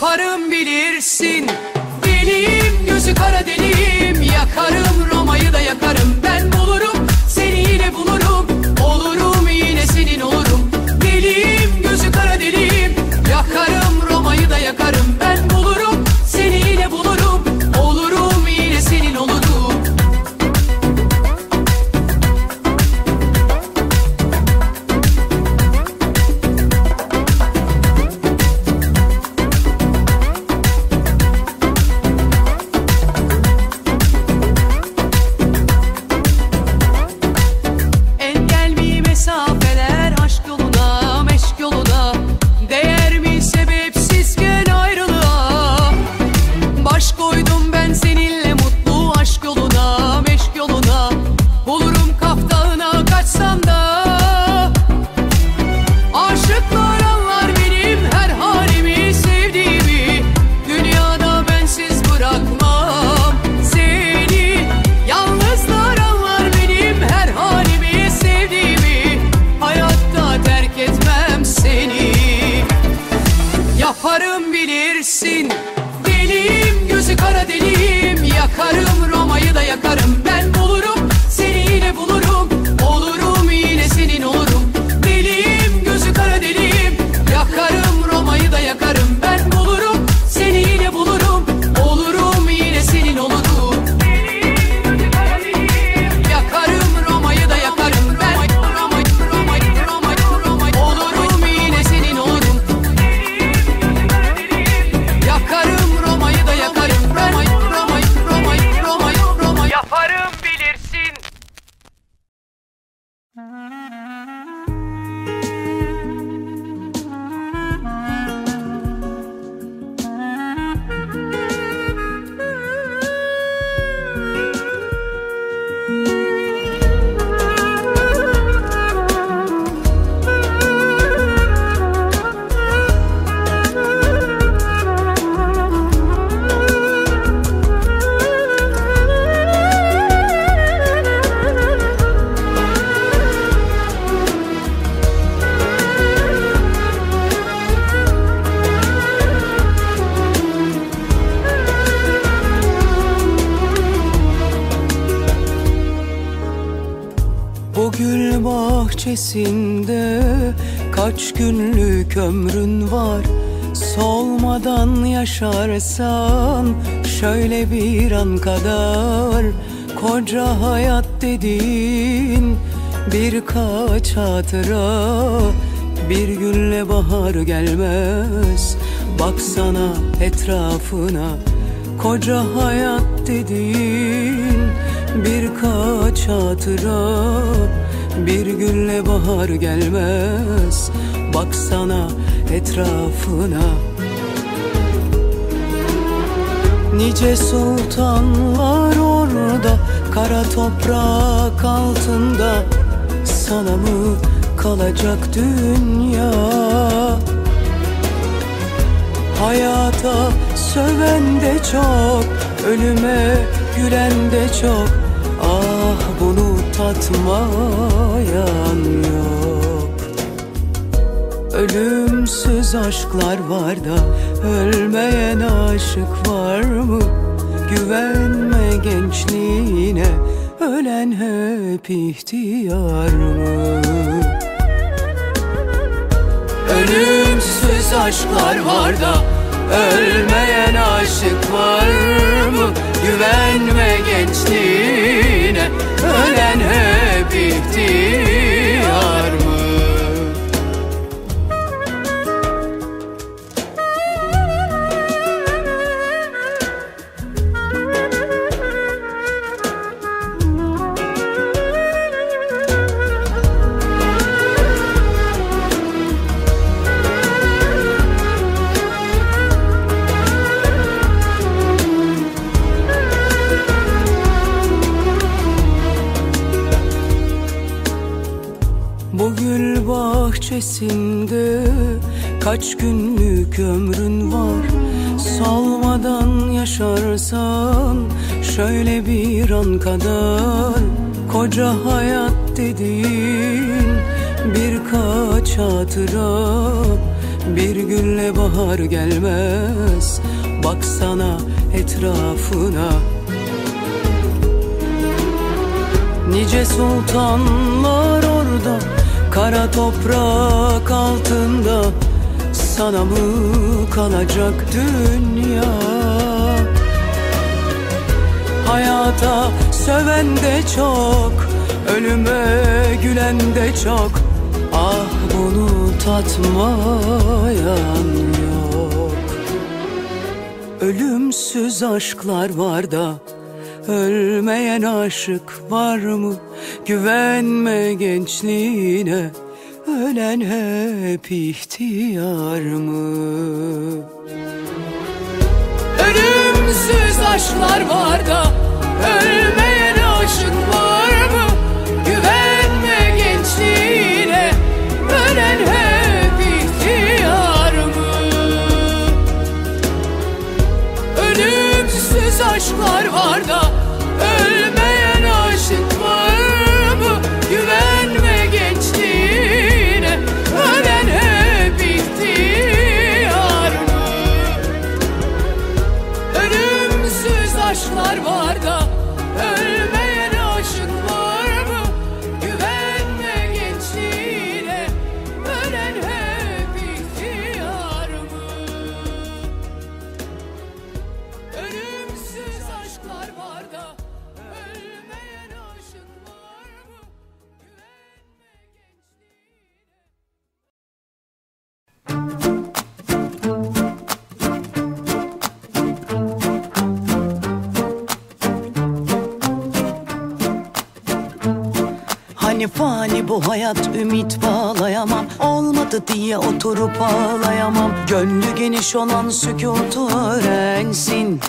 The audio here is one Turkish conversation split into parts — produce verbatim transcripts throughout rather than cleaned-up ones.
yaparım bilirsin. Deliyim, gözü kara deliyim, yakarım Roma'yı da yakarım. Ben bulurum seni, yine bulurum, olurum yine senin olurum. Deliyim, gözü kara deliyim, yakarım Roma'yı da yakarım. Ben bulurum seni, yine bulurum, olurum yine senin olurum. Yaparım bilirsin. Deliyim, gözü kara deliyim, yakarım Roma'yı da yakarım. Ben bulurum seni, yine bulurum, olurum yine senin olurum. Deliyim, gözü kara deliyim, yakarım Roma'yı da yakarım. Ben bulurum seni, yine bulurum, olurum yine senin olurum. Deliyim, gözü kara deliyim, yakarım Roma'yı da yakarım. Ben Roma'yı, Roma'yı, Roma'yı, Roma'yı, olurum yine senin olurum. Yakarım Roma'yı da yakarım. Roma'yı, Roma'yı, Roma'yı, Roma'yı, Roma'yı yaparım bilirsin. Bahçesinde kaç günlük ömrün var? Solmadan yaşarsan şöyle bir an kadar. Koca hayat dediğin birkaç hatıra, bir günle bahar gelmez. Baksana etrafına, koca hayat dediğin birkaç hatıra, bir günle bahar gelmez. Baksana etrafına. Nice sultanlar orada, kara toprak altında. Sana mı kalacak dünya? Hayata söven de çok, ölüme gülen de çok. Ah, bunu tatmayan yok. Ölümsüz aşklar var da ölmeyen aşık var mı? Güvenme gençliğine, ölen hep ihtiyar mı? Ölümsüz aşklar var da ölmeyen aşık var mı? Güvenme gençliğine, ölen hep ihtiyar mı? Bahçesinde kaç günlük ömrün var? Salmadan yaşarsan şöyle bir an kadar. Koca hayat dediğin birkaç hatıra, bir gülle bahar gelmez. Baksana etrafına, nice sultanlar orada, kara toprak altında. Sana mı kalacak dünya? Hayata söven de çok, ölüme gülen de çok. Ah, bunu tatmayan yok. Ölümsüz aşklar var da ölmeyen aşık var mı? Güvenme gençliğine, ölen hep ihtiyar mı? Ölümsüz aşklar var da ölmeyen aşık var mı? Güvenme gençliğine, ölen hep ihtiyar mı? Ölümsüz aşklar var da ölmeyen aşık var mı? Güvenme gençliğine, ölen hep ihtiyar mı? Ölümsüz aşklar var da ölmeyen aşık var mı? Güvenme gençliğine, ölen hep ihtiyar mı? Ölümsüz aşklar var da ölmeyen aşık var mı? Güvenme gençliğine. Hani fani bu hayat, ümit bağlayamam. Olmadı diye oturup ağlayamam. Gönlü geniş olan sükutu öğrensin.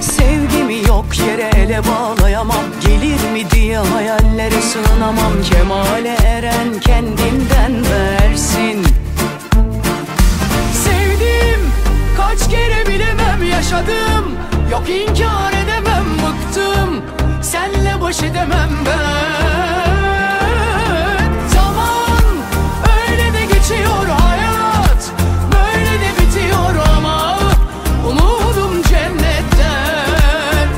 Sevgimi yok yere ele bağlayamam. Gelir mi diye hayallere sığınamam. Kemale eren kendinden versin. Sevdim, kaç kere bilemem yaşadım. Yok inkar edemem, bıktım. Senle baş edemem ben. Zaman öyle de geçiyor hayat, böyle de bitiyor ama umudum cennetten.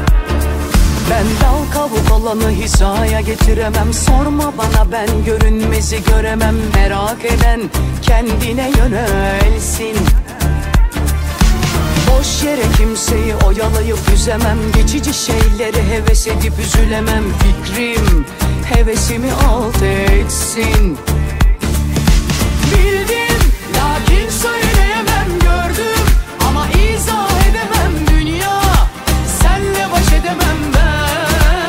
Ben dal kavuk olanı hizaya getiremem. Sorma bana, ben görünmezi göremem. Merak eden kendine yönelsin. Boş yere kimseyi oyalayıp üzemem. Geçici şeyleri heves edip üzülemem. Fikrim hevesimi alt etsin. Bildim lakin söyleyemem, gördüm ama izah edemem. Dünya senle baş edemem ben.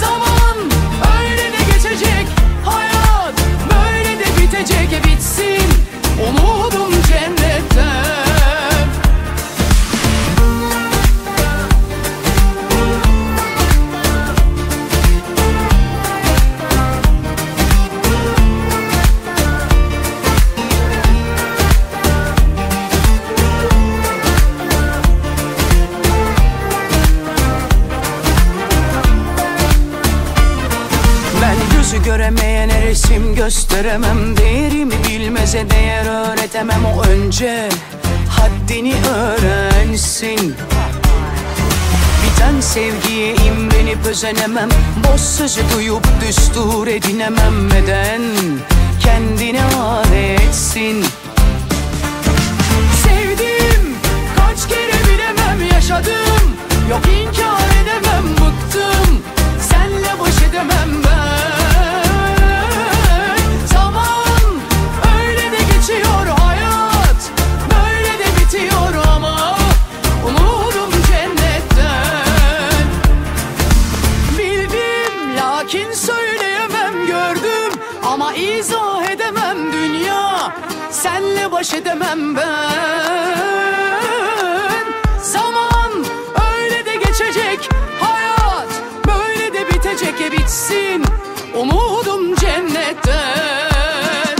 Zaman öyle de geçecek, hayat böyle de bitecek. Bitsin umudum cennetten. Göremeyene resim gösteremem. Değerimi bilmeze değer öğretemem. O önce haddini öğrensin. Biten sevgiye imrenip özenemem. Boş sözü duyup düstur edinemem. Neden kendine al etsin. Sevdim, kaç kere bilemem yaşadım. Yok inkar edemem, bıktım. Senle baş edemem ben. Baş edemem ben. Zaman öyle de geçecek, hayat böyle de bitecek. E bitsin umudum cennetten.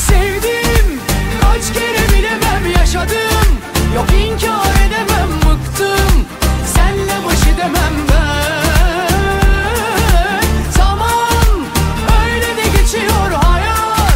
Sevdim, kaç kere bilemem yaşadım. Yok inkar edemem, bıktım. Senle baş edemem ben. Zaman öyle de geçiyor hayat,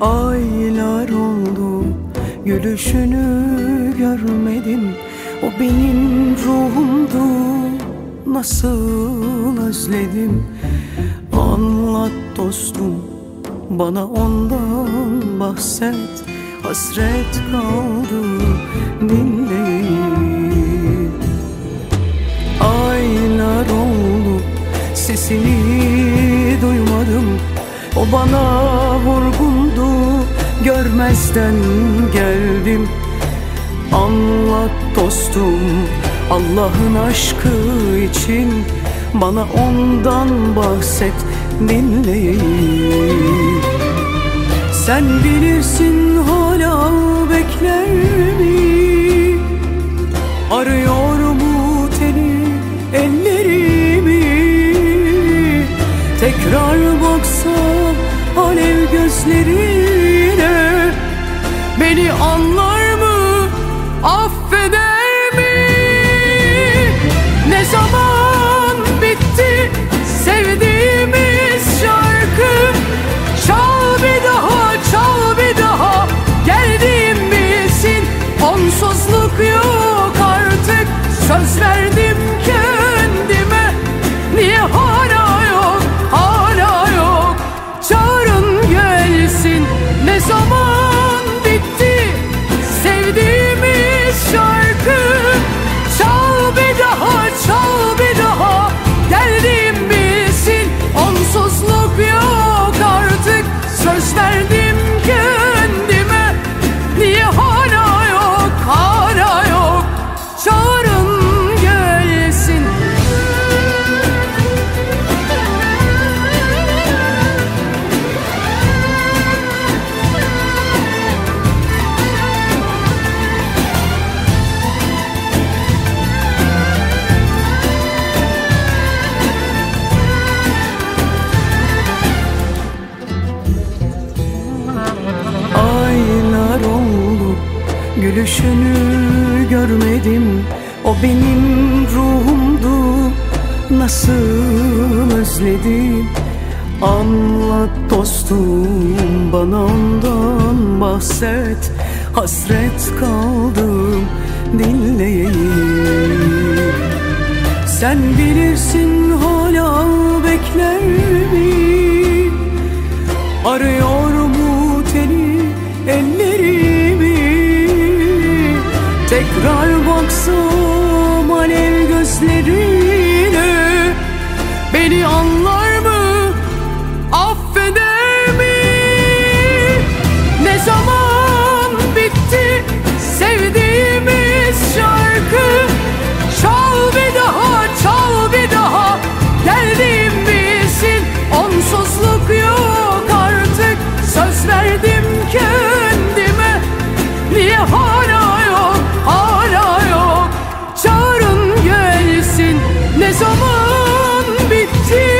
aylar oldu gülüşünü görmedim. O benim ruhumdu, nasıl özledim. Anlat dostum, bana ondan bahset. Hasret kaldı dinleyip. Aylar oldu, sesini duymadım. O bana vurgundu, görmezden geldim. Anlat dostum, Allah'ın aşkı için bana ondan bahset dinleyip. Sen bilirsin hala bekler mi? Arıyor mu teni ellerimi? Tekrar baksa alev gözlerine beni anlar mı, affeder mi? Ne zaman bitti sevdiğimiz şarkı? Çal bir daha, çal bir daha, geldim bilsin. Onsuzluk yok artık, söz verdim kendime. Niye hala yok, hala yok? Çağırın gelsin. Ne zaman bitti sevdiğimiz şarkı? Çal bir daha, çal bir daha, geldim bilsin. Onsuzluk yok, söz verdim kendime. Niye hala yok, hala yok? Çağırın gelsin. Gülüşünü görmedim, o benim ruhumdu, nasıl özledim. Anlat dostum, bana ondan bahset. Hasret kaldım dinleyeyim. Sen bilirsin hala bekler mi? Arıyor mu teni elleri? Tekrar baksam alev gözlerine beni anlar mı, affeder mi? Ne zaman bitti sevdiğimiz şarkı? Çal bir daha, çal bir daha, geldim bilsin. Onsuzluk yok artık, söz verdim kendime. Niye hala yok, hala yok? Çağırın gelsin. Ne zaman bitti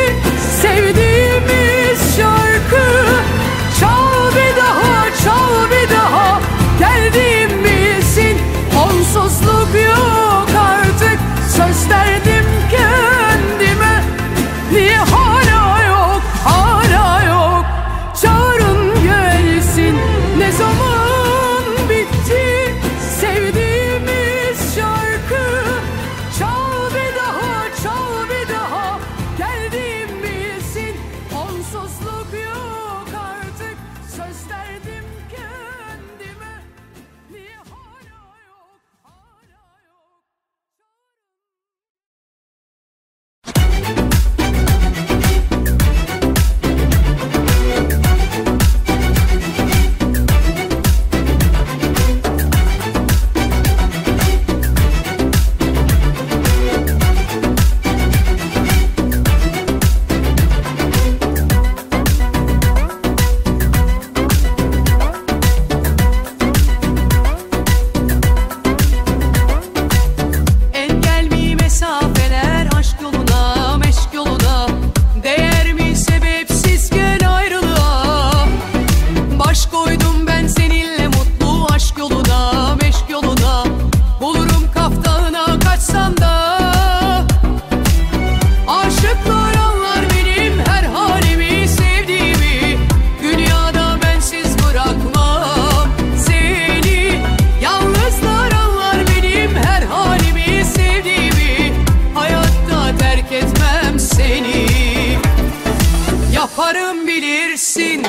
bilirsin.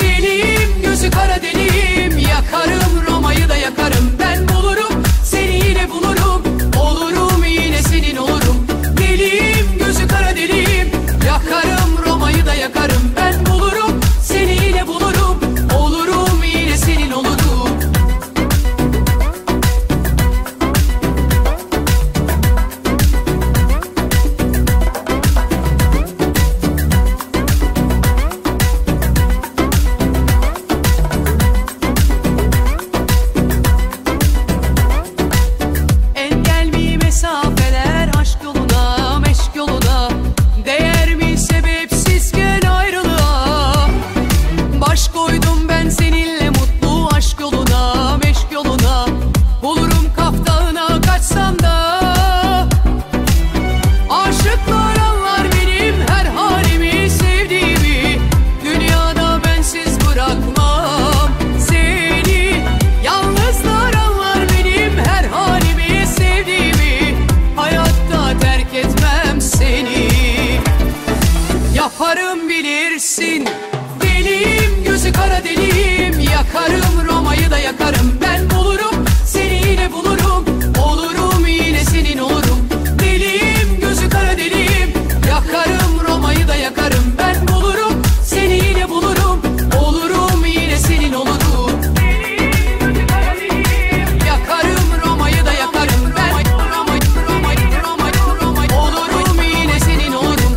Deliyim, gözü kara deliyim. Yakarım Roma'yı da yakarım. Ben bulurum, seni yine bulurum. Olurum yine senin olurum. Deliyim, gözü kara deliyim. Yakarım Roma'yı da yakarım. Ben bulurum, seni yine bulurum. Olurum yine senin olurum. Yaparım bilirsin. Deliyim, gözü kara deliyim. Yakarım Roma'yı da yakarım. Ben bulurum, seni yine bulurum. Olurum yine senin olurum. Deliyim, gözü kara deliyim. Yakarım Roma'yı da yakarım. Ben bulurum, seni yine bulurum. Olurum yine senin olurum. Deliyim, gözü kara deliyim. Yakarım Roma'yı da yakarım. Ben Roma'yı, Roma'yı, Roma'yı, Roma'yı. Olurum yine senin olurum.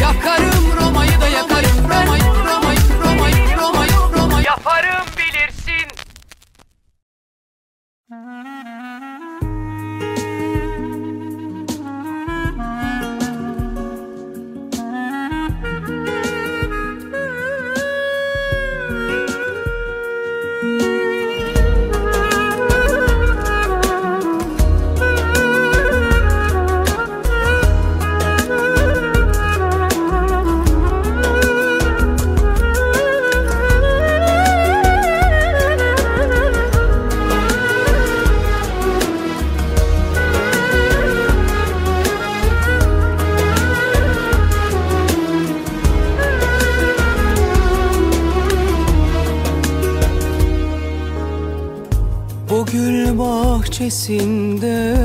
Yakarım Roma'yı da yakarım. Roma'yı, Roma'yı, Roma'yı, Roma'yı, Roma'yı. Yaparım bilirsin. Bahçesinde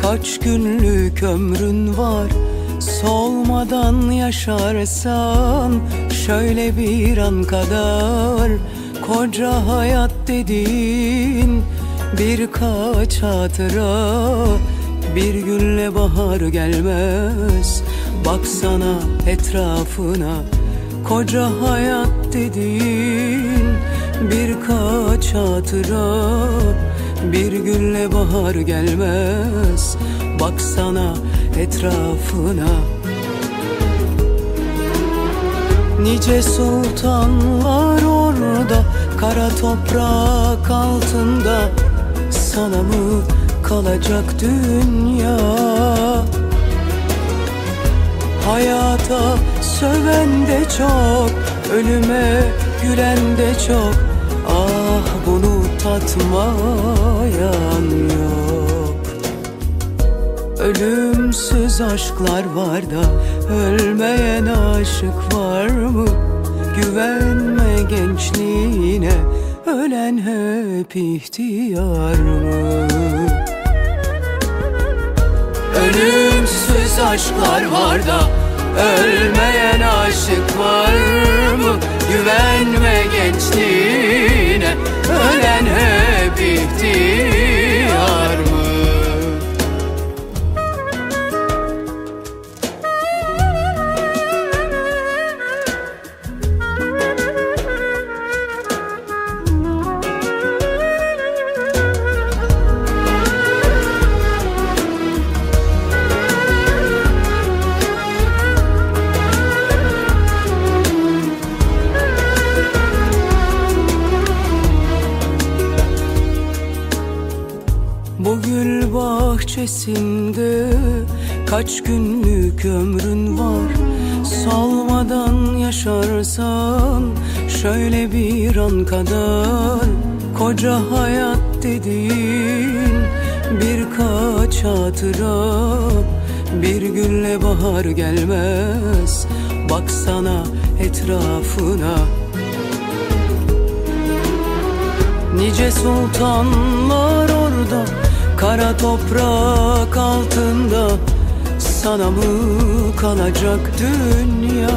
kaç günlük ömrün var? Solmadan yaşarsan şöyle bir an kadar. Koca hayat dediğin birkaç hatıra, bir günle bahar gelmez. Baksana etrafına. Koca hayat dediğin birkaç hatıra, bir günle bahar gelmez. Baksana etrafına. Nice sultanlar orada, kara toprak altında. Sana mı kalacak dünya? Hayata söven de çok, ölüme gülen de çok. Ah, bunu tatmayan yok. Ölümsüz aşklar var da ölmeyen aşık var mı? Güvenme gençliğine, ölen hep ihtiyar mı? Ölümsüz aşklar var da ölmeyen aşık var mı? Güvenme gençliğine, ölen hep ihtiyar mı? Bahçesinde kaç günlük ömrün var? Salmadan yaşarsan şöyle bir an kadar. Koca hayat dediğin birkaç hatıra, bir günle bahar gelmez. baksana etrafına. Nice sultanlar orada, kara toprak altında. Sana mı kalacak dünya?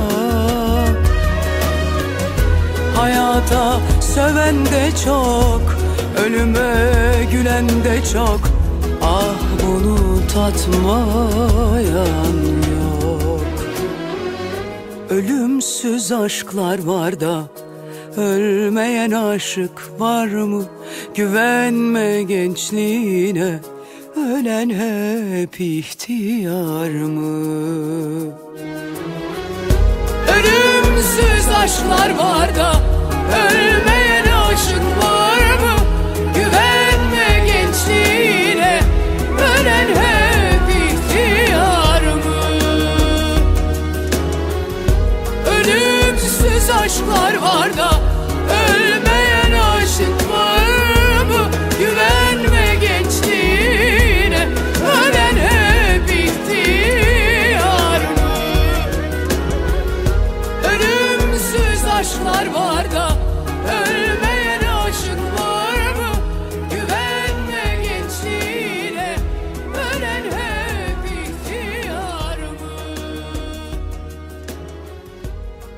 Hayata söven de çok, ölüme gülen de çok. Ah, bunu tatmayan yok. Ölümsüz aşklar var da ölmeyen aşık var mı? Güvenme gençliğine, ölen hep ihtiyar mı? Ölümsüz aşklar var da ölmeyen aşık var mı? Güvenme gençliğine, ölen hep ihtiyar mı? Ölümsüz aşklar var da ölmeyen aşık var mı? Güvenme gençliğine, ölen hep ihtiyar mı? Ölümsüz aşklar var da ölmeyen aşık var mı? Güvenme gençliğine, ölen hep ihtiyar mı?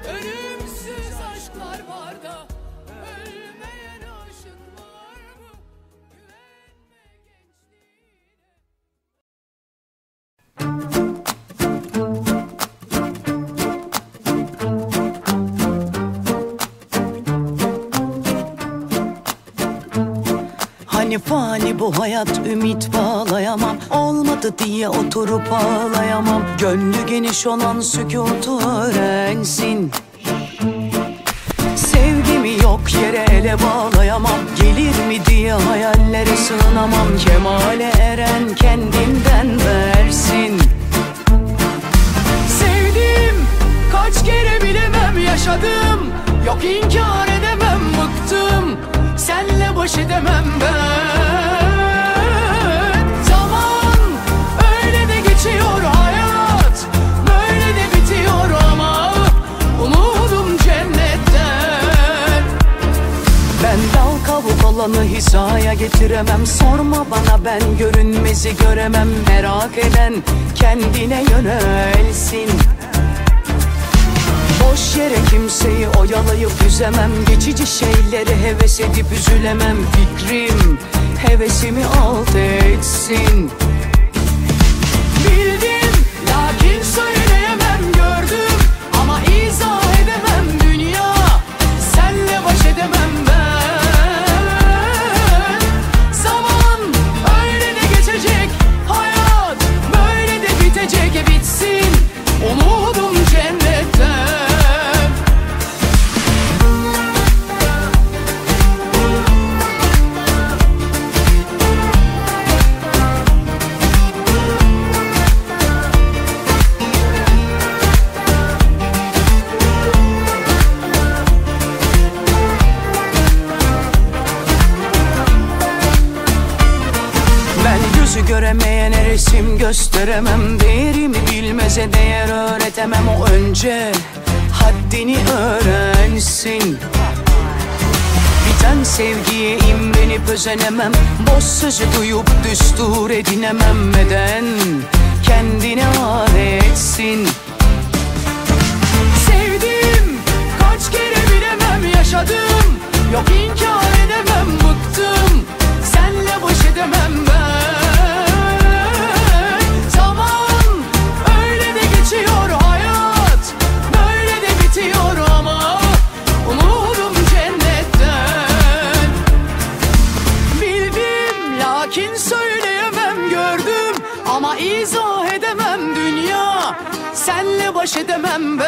Ölümsüz aşklar var da ölmeyen aşık var mı? Güvenme gençliğine. Hani fani bu hayat, ümit bağlayamam. Olmadı diye oturup ağlayamam. Gönlü geniş olan sükutu öğrensin. Sevgimi yok yere ele bağlayamam. Gelir mi diye hayallere sığınamam. Kemale eren kendinden versin. Sevdim, kaç kere bilemem yaşadım. Yok, inkar edemem, bıktım. Senle baş edemem ben. Zaman öyle de geçiyor hayat, böyle de bitiyor ama umudum cennetten. Ben dal kavuk olanı hizaya getiremem. Sorma bana, ben görünmezi göremem. Merak eden kendine yönelsin. Boş yere kimseyi oyalayıp üzemem. Geçici şeyleri heves edip üzülemem. Fikrim hevesimi alt etsin. Bildim lakin söyleyemem, gördüm ama izah edemem. Dünya senle baş edemem ben. Zaman öyle de geçecek, hayat böyle de bitecek. Bitsin umudum cennetten. Göremeyene resim gösteremem. Değerimi bilmeze değer öğretemem. O önce haddini öğrensin. Biten sevgiye imrenip özenemem. Boş sözü duyup düstur edinemem. Neden kendine var etsin. Sevdim, kaç kere bilemem yaşadım. Yok, inkar edemem, bıktım. Senle baş edemem ben. Baş edemem ben.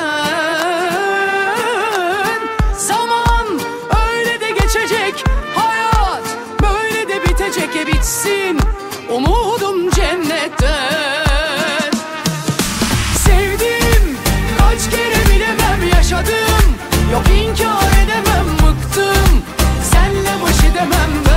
Zaman öyle de geçecek, hayat böyle de bitecek. E bitsin umudum cennetten. Sevdim, kaç kere bilemem yaşadım. Yok, inkar edemem, bıktım. Senle baş edemem ben.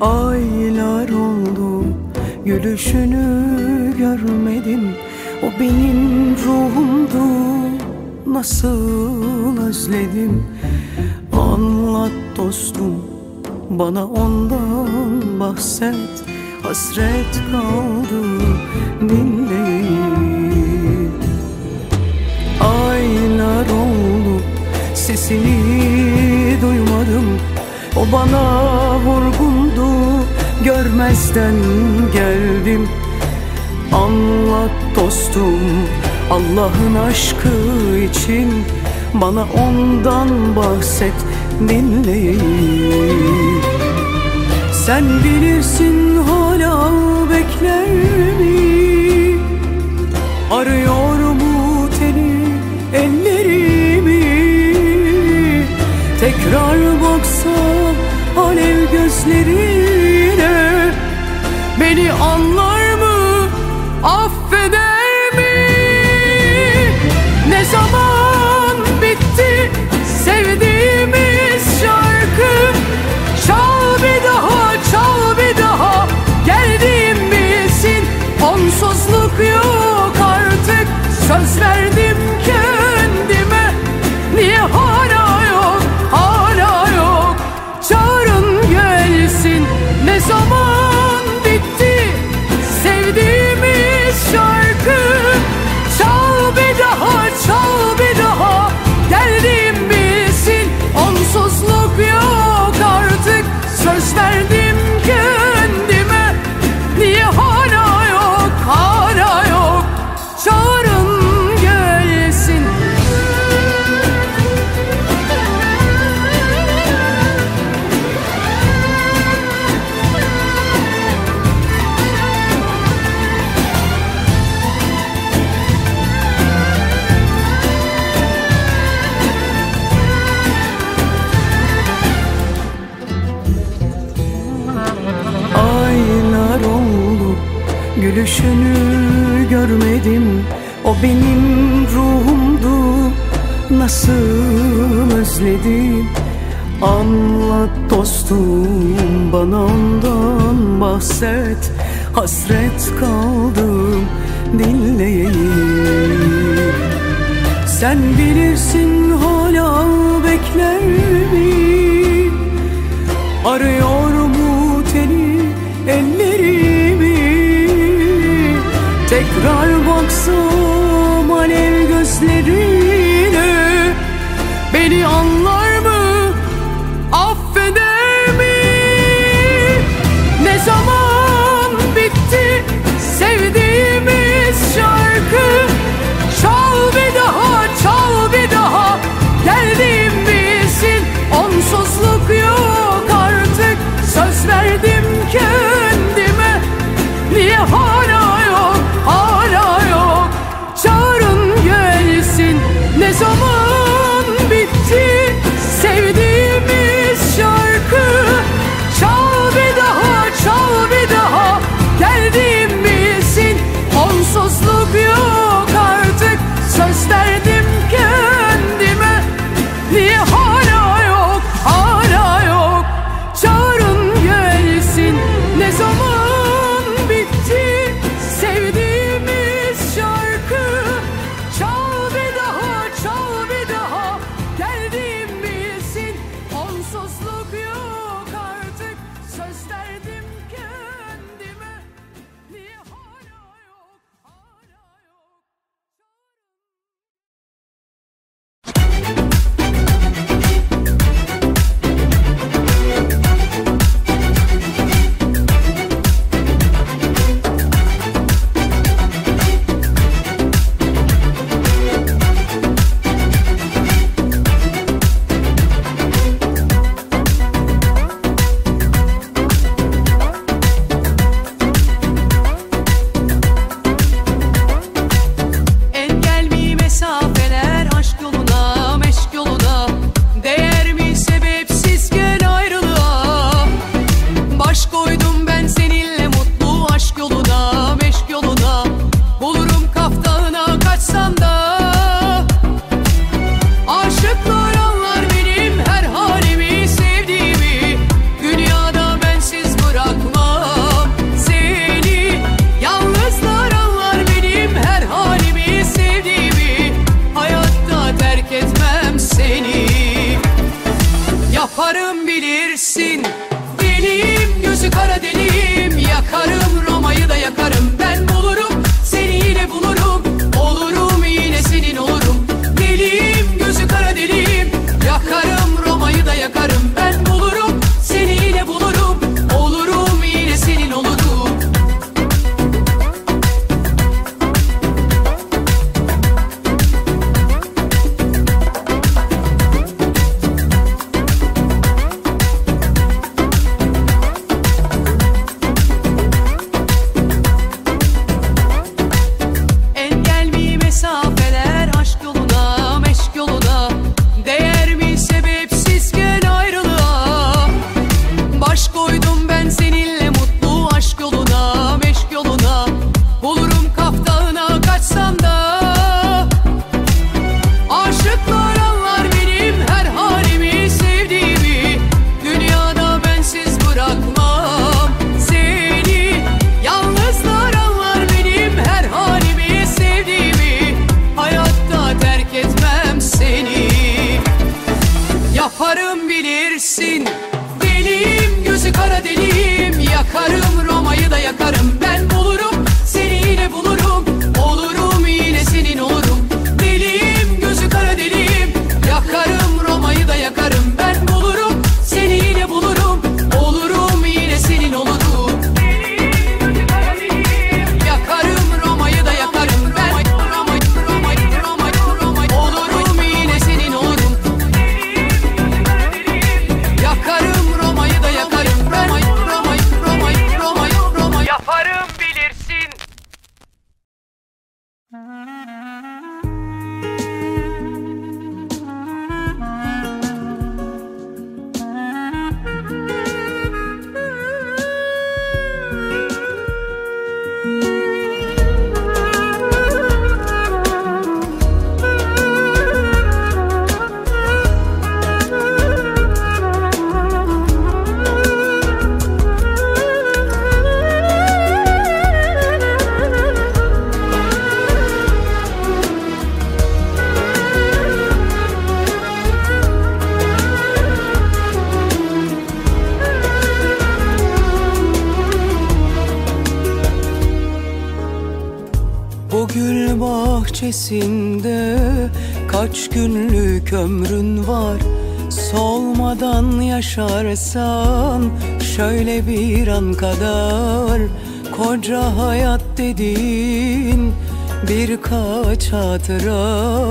aylar oldu gülüşünü görmedim. O benim ruhumdu, nasıl özledim. Anlat dostum, bana ondan bahset. Hasret kaldı dinleyip. Aylar oldu, sesini duymadım. O bana vurgundu, görmezden geldim. Anlat dostum, Allah'ın aşkı için bana ondan bahset dinleyip. Sen bilirsin hala bekler mi? Arıyor mu teni ellerimi? Tekrar baksa alev gözlerine, beni anlar mı, affeder mi? Ne zaman bitti sevdiğimiz şarkı? Çal bir daha, çal bir daha, geldim bilsin. Onsuzluk yok artık, söz verdim kendime. Niye hala yok, hala yok? Çağırın gelsin. Ne zaman bitti sevdiğimiz şarkı? Çal bir daha, çal bir daha, geldim bilsin. Onsuzluk yok, söz verdim kendime. Niye hala yok, hala yok? Çağırın gelsin. Gülüşünü görmedim, o benim ruhumdu, nasıl özledim. Anlat dostum, bana ondan bahset. Hasret kaldım dinleyeyim. Sen bilirsin hala bekler mi? Arıyor mu teni elleri? Tekrar baksam alev gözlerine, beni anlar mı, affeder mi? Ne zaman bitti sevdiğimiz şarkı? Çal bir daha, çal bir daha, geldim bilsin. Onsuzluk yok artık, söz verdim kendime. Niye hala yok, hala yok? Çağırın gelsin. yaparım bilirsin. Deliyim, gözü kara deliyim, yakarım Roma'yı da yakarım. Ben bulurum seni, yine bulurum, olurum yine senin olurum. Deliyim, gözü kara deliyim, yakarım Roma'yı da yakarım. Ben bulurum seni, yine bulurum, olurum yine senin olurum. Yaparım bilirsin. Deliyim, gözü kara deliyim, yakarım Roma'yı da yakarım. Ben bulurum seni, yine bulurum, olurum yine senin olurum. Deliyim, gözü kara deliyim, yakarım Roma'yı da yakarım. Ben bulurum seni, yine bulurum, olurum yine senin olurum. Deliyim, gözü kara deliyim, yakarım Roma'yı da yakarım. Ben Roma'yı, Roma'yı, Roma'yı, Roma'yı, olurum yine senin olurum. Yakarım Roma'yı da yakarım. Roma'yı, Roma'yı, Roma'yı, Roma'yı, Roma'yı yaparım bilirsin. Bahçesinde kaç günlük ömrün var? Solmadan yaşarsan şöyle bir an kadar. Koca hayat dediğin birkaç hatıra,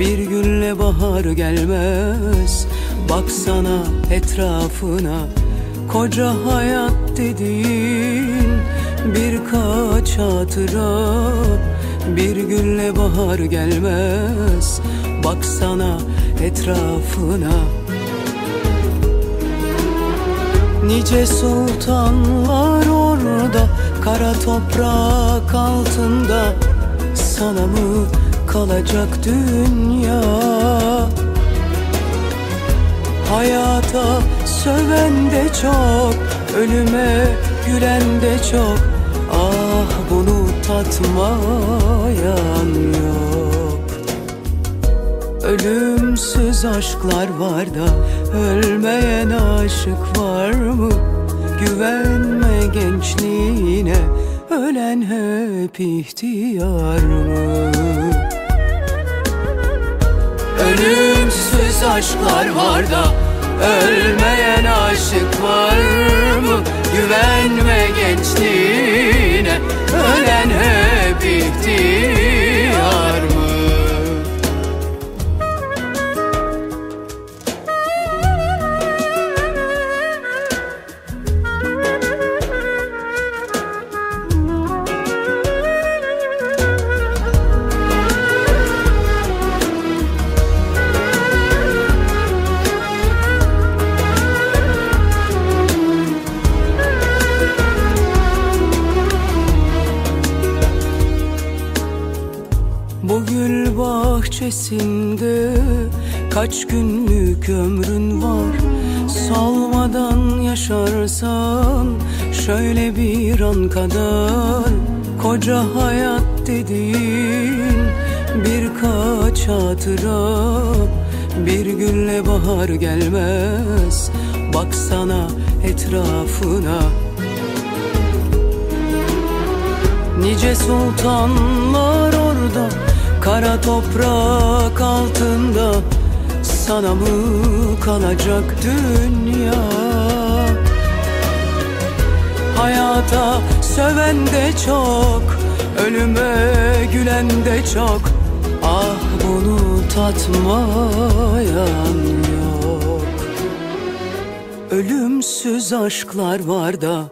bir günle bahar gelmez. Baksana etrafına, koca hayat dediğin birkaç hatıra, bir günle bahar gelmez. Baksana etrafına. Nice sultanlar orada, kara toprak altında. Sana mı kalacak dünya? Hayata söven de çok, ölüme gülen de çok. Ah, bunu tatmayan yok. Ölümsüz aşklar var da ölmeyen aşık var mı? Güvenme gençliğine, ölen hep ihtiyar mı? Ölümsüz aşklar var da ölmeyen aşık var mı? Güvenme gençliğine, ölen hep ihtiyar mı? Bahçesinde kaç günlük ömrün var? Salmadan yaşarsan şöyle bir an kadar. Koca hayat dediğin birkaç hatıra, bir gülle bahar gelmez. Baksana etrafına, nice sultanlar orada, kara toprak altında. Sana mı kalacak dünya? Hayata söven de çok, ölüme gülen de çok. Ah, bunu tatmayan yok. Ölümsüz aşklar var da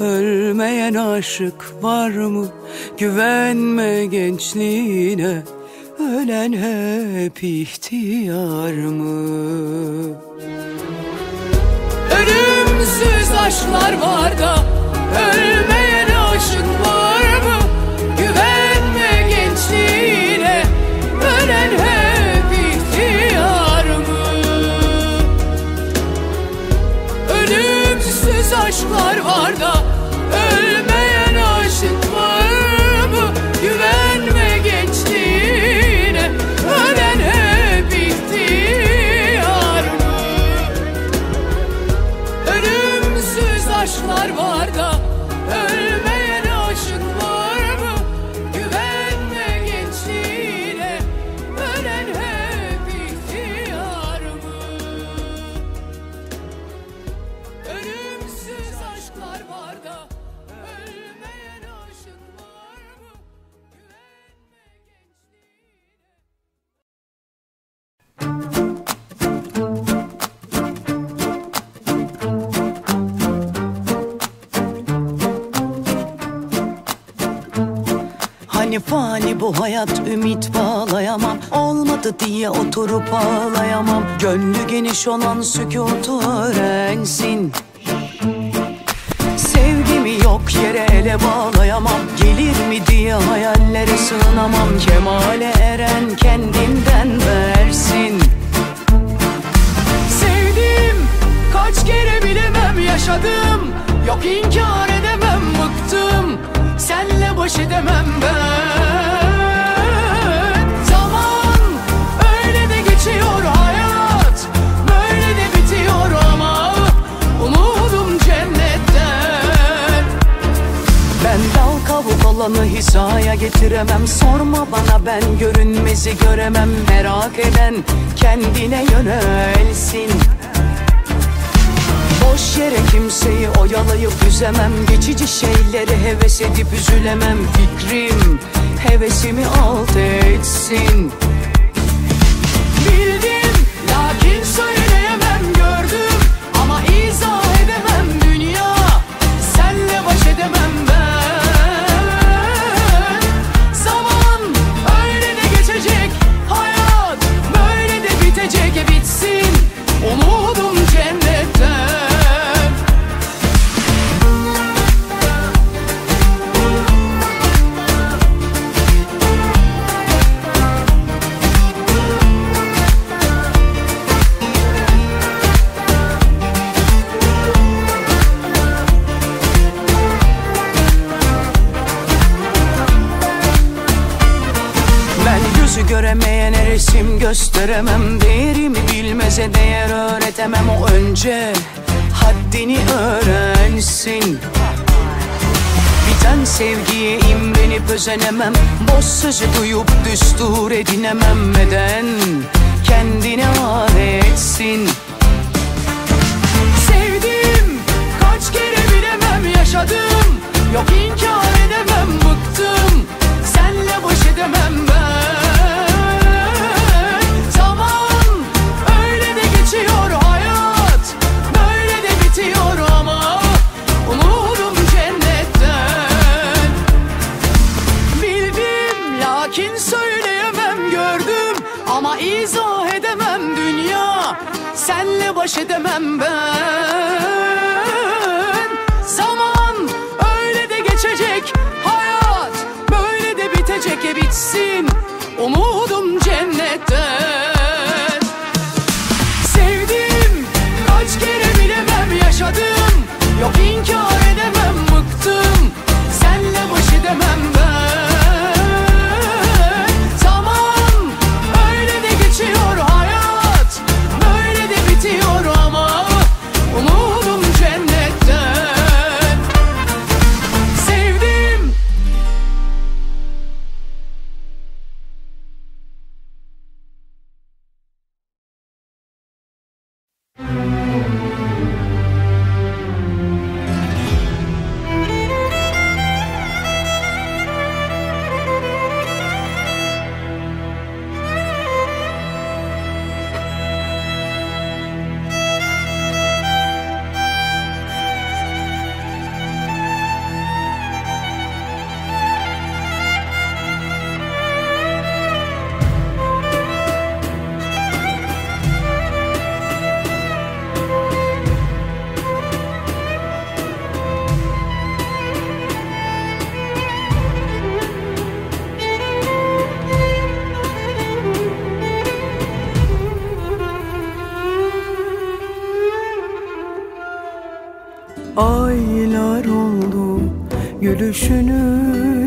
ölmeyen aşık var mı? Güvenme gençliğine, ölen hep ihtiyar mı? Ölümsüz aşklar var da ölmeyen aşık var mı? Güvenme gençliğine, ölen hep ihtiyar mı? Ölümsüz aşklar var da ölmeyen aşık var mı? Güvenme gençliğine, ölen hep ihtiyar mı? Ölümsüz aşklar var da ölmeyen aşık var mı? Güvenme gençliğine, ölen hep ihtiyar mı? Ölümsüz aşklar var da ölmeyen aşık var mı? Güvenme gençliğine. Hani fani bu hayat, ümit bağlayamam. Olmadı diye oturup ağlayamam. Gönlü geniş olan sükutu öğrensin. Sevgimi yok yere ele bağlayamam. Gelir mi diye hayallere sığınamam. Kemale eren kendinden versin. Sevdim kaç kere bilemem, yaşadım. Yok inkar edemem, bıktım. Senle baş edemem ben. Zaman öyle de geçiyor, hayat böyle de bitiyor ama umudum cennetten. Ben dal kavuk olanı hizaya getiremem. Sorma bana, ben görünmezi göremem. Merak eden kendine yönelsin. Boş yere kimseyi oyalayıp üzemem. Geçici şeyleri heves edip üzülemem. Fikrim hevesimi alt etsin. Bildim lakin söyleyemem, gördüm ama izah edemem. Dünya senle baş edemem ben. Zaman öyle de geçecek, hayat böyle de bitecek. Bitsin umudum cennetten. Göremeyene resim gösteremem. Değerimi bilmeze değer öğretemem. O önce haddini öğrensin. Biten sevgiye imrenip özenemem. Boş sözü duyup düstur edinemem. Neden kendine var etsin. Sevdim kaç kere bilemem, yaşadım. Yok inkar edemem, bıktım. Senle baş edemem ben. Baş edemem ben. Zaman öyle de geçecek, hayat böyle de bitecek. E bitsin umudum cennetten. Sevdim kaç kere bilemem, yaşadım. Yok inkar edemem, bıktım. Senle baş edemem ben. Zaman öyle de geçiyor, hayat aylar oldu gülüşünü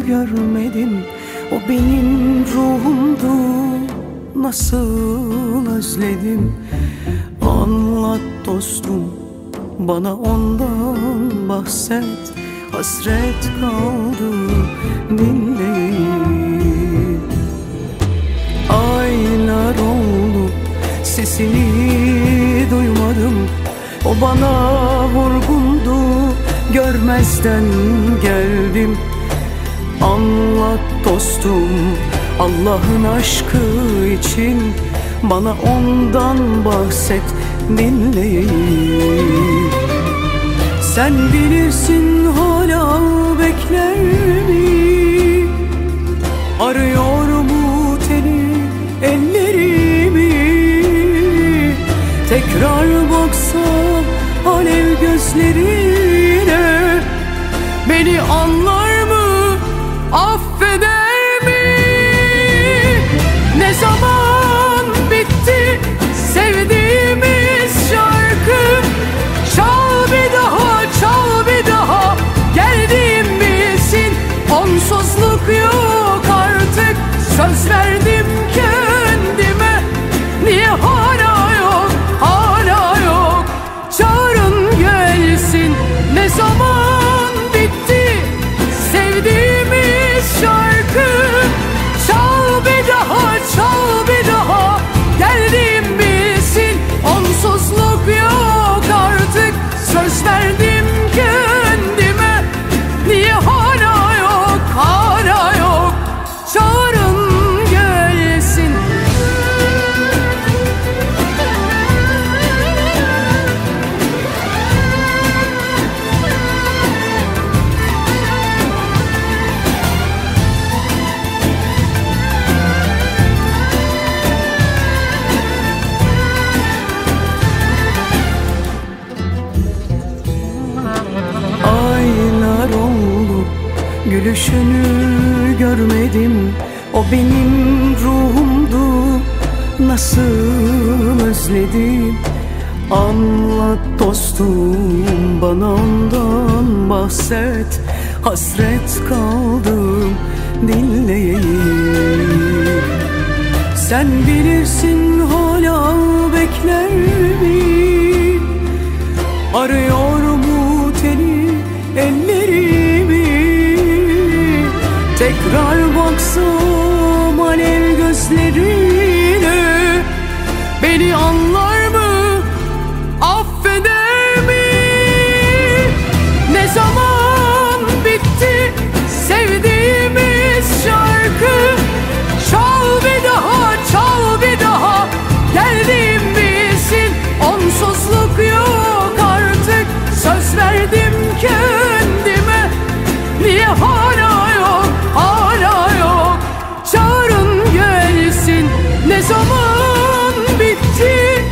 görmedim. O benim ruhumdu, nasıl özledim. Anlat dostum, bana ondan bahset. Hasret kaldı dinleyip. Aylar oldu, sesini duymadım. O bana vurgundu, görmezden geldim. Anlat dostum, Allah'ın aşkı için bana ondan bahset dinleyip. Sen bilirsin hala bekler mi? Arıyor mu teni ellerimi? Tekrar baksa alev gözlerine, beni anlar mı, affeder mi? Ne zaman bitti sevdiğimiz şarkı? Çal bir daha, çal bir daha, geldim bilsin. Onsuzluk yok artık, söz verdim kendime. Niye hala yok, hala yok? Çağırın gelsin. Ne zaman bitti sevdiğimiz şarkı? Çal bir daha, çal bir daha, geldim bilsin. Onsuzluk yok, söz verdim kendime. Niye hala yok, hala yok? Çağırın gelsin. Gülüşünü görmedim, o benim ruhumdu, nasıl özledim. Anlat dostum, bana ondan bahset. Hasret kaldım dinleyeyim. Sen bilirsin hala bekler mi? Arıyor mu teni elleri? Tekrar baksam alev gözlerine, beni anlar mı, affeder mi? Ne zaman bitti sevdiğimiz şarkı? Çal bir daha, çal bir daha, geldim bilsin. Onsuzluk yok artık, söz verdim kendime. Niye hala yok, hala yok? Çağırın gelsin. Ne zaman bitti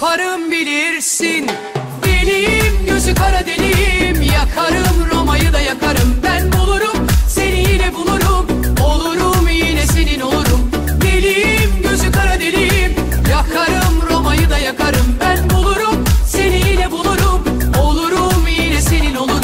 yaparım bilirsin. Deliyim, gözü kara deliyim, yakarım Roma'yı da yakarım. Ben bulurum seni, yine bulurum, olurum yine senin olurum. Deliyim, gözü kara deliyim, yakarım Roma'yı da yakarım. Ben bulurum seni, yine bulurum, olurum yine senin olurum.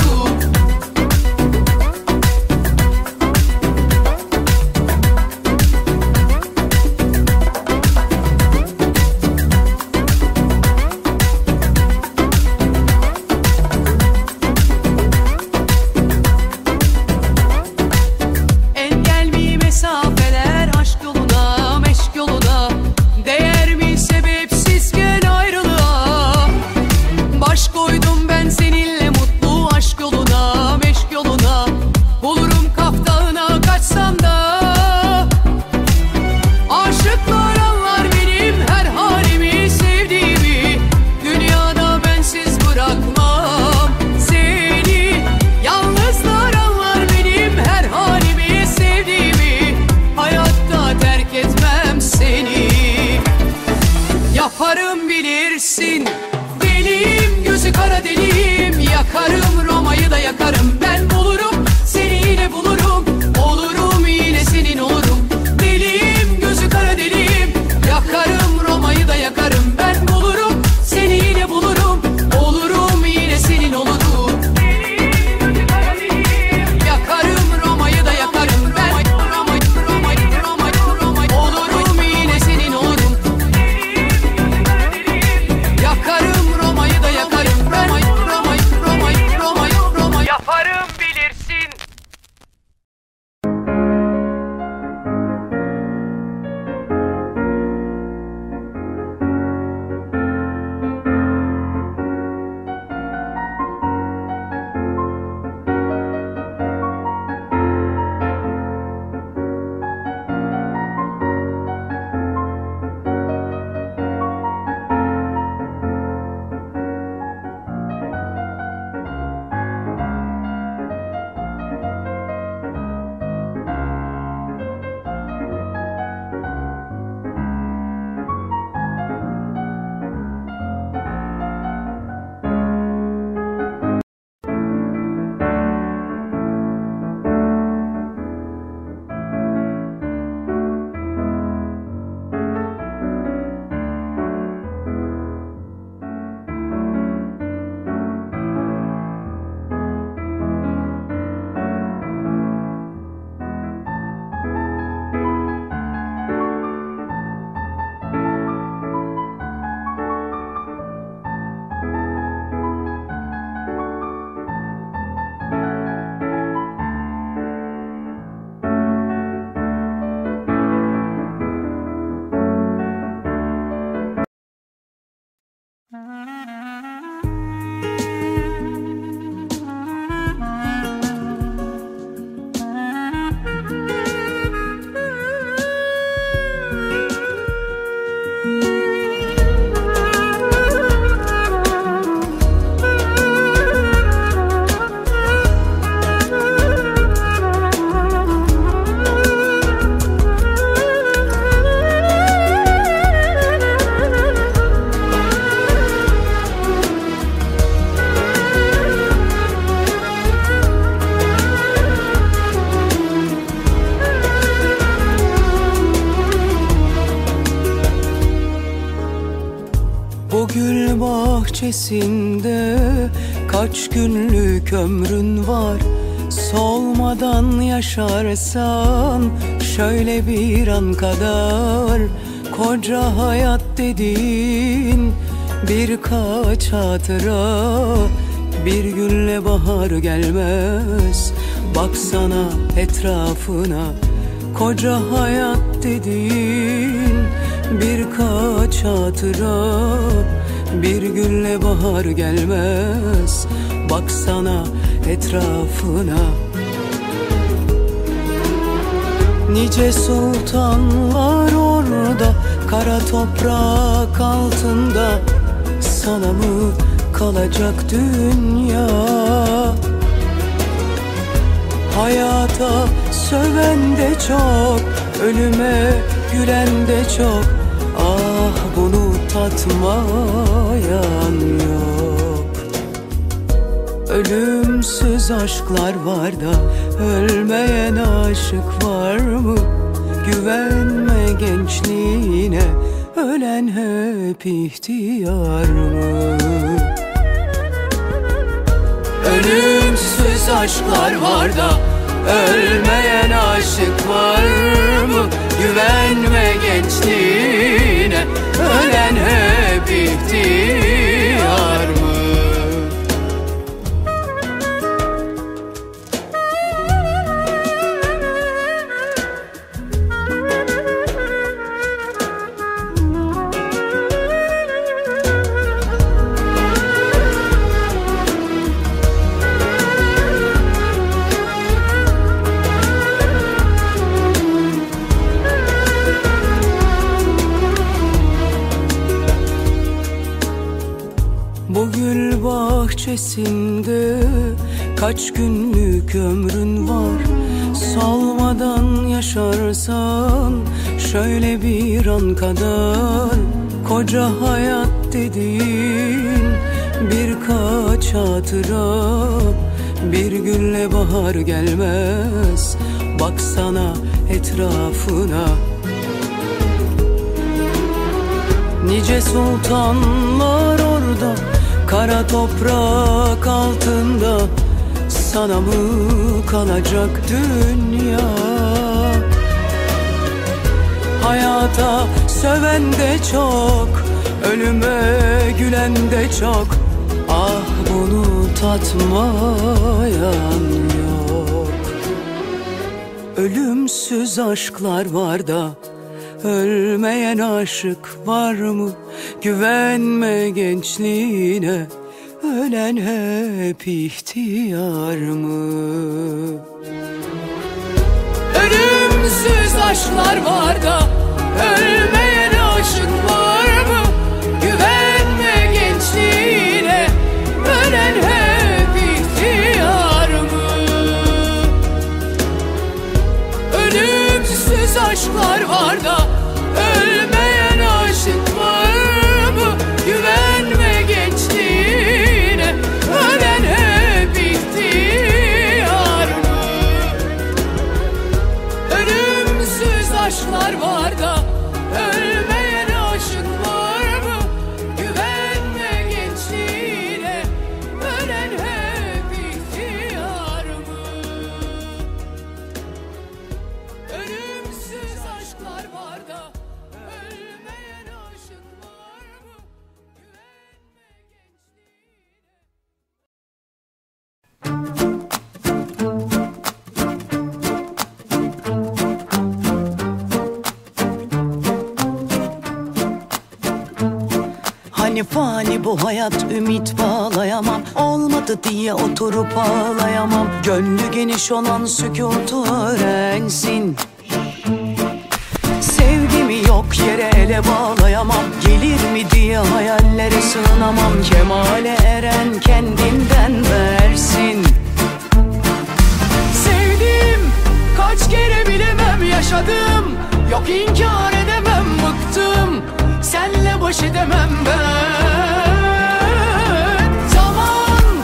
Yaparım bilirsin. Deliyim, gözü kara deliyim, yakarım Roma'yı da yakarım. Ben bulurum seni, yine bulurum, olurum yine senin olurum. Deliyim, gözü kara deliyim, yakarım Roma'yı da yakarım. Ben bulurum seni, yine bulurum, olurum yine senin olurum. Deliyim, gözü kara deliyim, yakarım Roma'yı da yakarım. Ben Roma'yı, Roma'yı, Roma'yı, Roma'yı, olurum yine senin olurum. Yakarım Roma'yı da yakarım. Roma'yı, Roma'yı, Roma'yı, Roma'yı, Roma'yı yaparım bilirsin. Bahçesinde kaç günlük ömrün var, solmadan yaşarsan şöyle bir an kadar. Koca hayat dediğin birkaç hatıra, bir günle bahar gelmez. Baksana etrafına, koca hayat dediğin birkaç hatıra, bir günle bahar gelmez. Baksana etrafına. Nice sultanlar orada, kara toprak altında. Sana mı kalacak dünya? Hayata söven de çok, ölüme gülen de çok. Ah bunu satmayan yok. Ölümsüz aşklar var da ölmeyen aşık var mı? Güvenme gençliğine, ölen hep ihtiyar mı? Ölümsüz aşklar var da ölmeyen aşık var mı? Güvenme gençliğine, ölen hep ihtiyar mı? Bu gül bahçesinde kaç günlük ömrün var? Solmadan yaşarsan şöyle bir an kadar, koca hayat dediğin birkaç hatıra. Bir gülle bahar gelmez, baksana etrafına. Nice sultanlar orada, kara toprak altında. Sana mı kalacak dünya? Hayata söven de çok, ölüme gülen de çok. Ah, bunu tatmayan yok. Ölümsüz aşklar var da ölmeyen aşık var mı? Güvenme gençliğine, ölen hep ihtiyar mı? Ölümsüz aşklar var da ölmeyen aşık var mı? Güvenme gençliğine, ölen hep ihtiyar mı? Ölümsüz aşklar var da ölmeyen aşık var mı? Güvenme gençliğine, ölen hep ihtiyar mı? Ölümsüz aşklar var da ölmeyen aşık var mı? Güvenme gençliğine, ölen hep ihtiyar mı? Ölümsüz aşklar var da ölmeyen aşık var mı? Hani fani bu hayat, ümit bağlayamam. Olmadı diye oturup ağlayamam. Gönlü geniş olan sükutu öğrensin. Sevgimi yok yere ele bağlayamam. Gelir mi diye hayallere sığınamam. Kemale eren kendinden versin. Sevdim, kaç kere bilemem yaşadım. Yok, inkar edemem, bıktım. Senle baş edemem ben. Zaman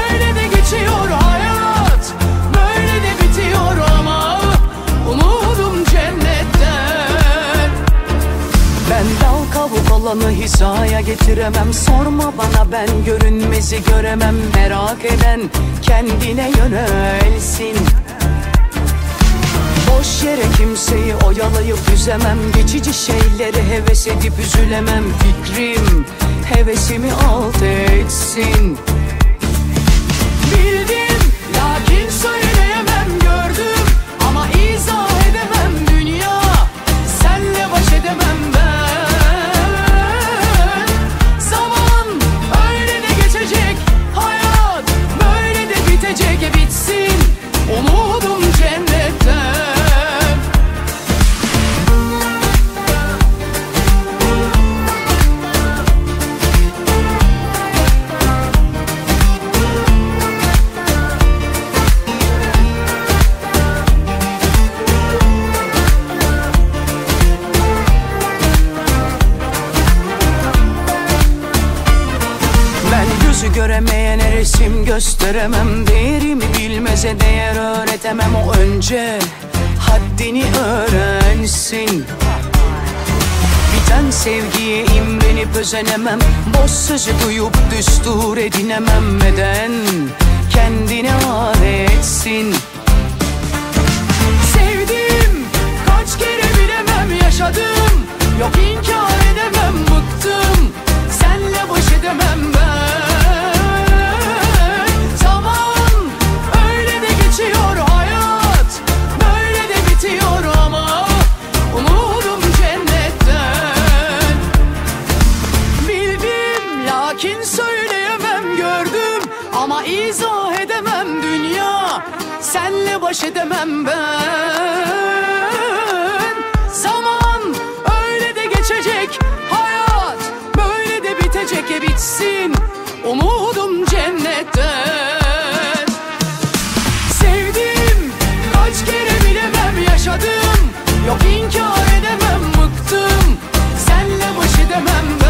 öyle de geçiyor hayat, böyle de bitiyor ama umudum cennetten. Ben dal kavuk olanı hizaya getiremem. Sorma bana, ben görünmezi göremem. Merak eden kendine yönelsin. Boş yere kimseyi oyalayıp üzemem. Geçici şeyleri heves edip üzülemem. Fikrim hevesimi alt etsin. Bildim lakin söyleyemem, gördüm ama izah edemem. Dünya senle baş edemem ben. Zaman öyle de geçecek, hayat böyle de bitecek. Bitsin umudum cennetten. göremeyene resim gösteremem. Değerimi bilmeze değer öğretemem. O önce haddini öğrensin. Biten sevgiye imrenip özenemem. Boş sözü duyup düstur edinemem. Neden kendine var etsin. Sevdim kaç kere bilemem, yaşadım yok inkar edemem, bıktım senle baş edemem ben. Zaman öyle de geçiyor, hayat böyle de bitiyor ama umudum cennetten. Bildim lakin söyleyemem, gördüm ama izah edemem, dünya senle baş edemem ben. Zaman öyle de geçecek, hayat böyle de bitecek, e bitsin umudum cennetten. Sevdim kaç kere bilemem, yaşadım yok inkar edemem, bıktım senle baş edemem ben.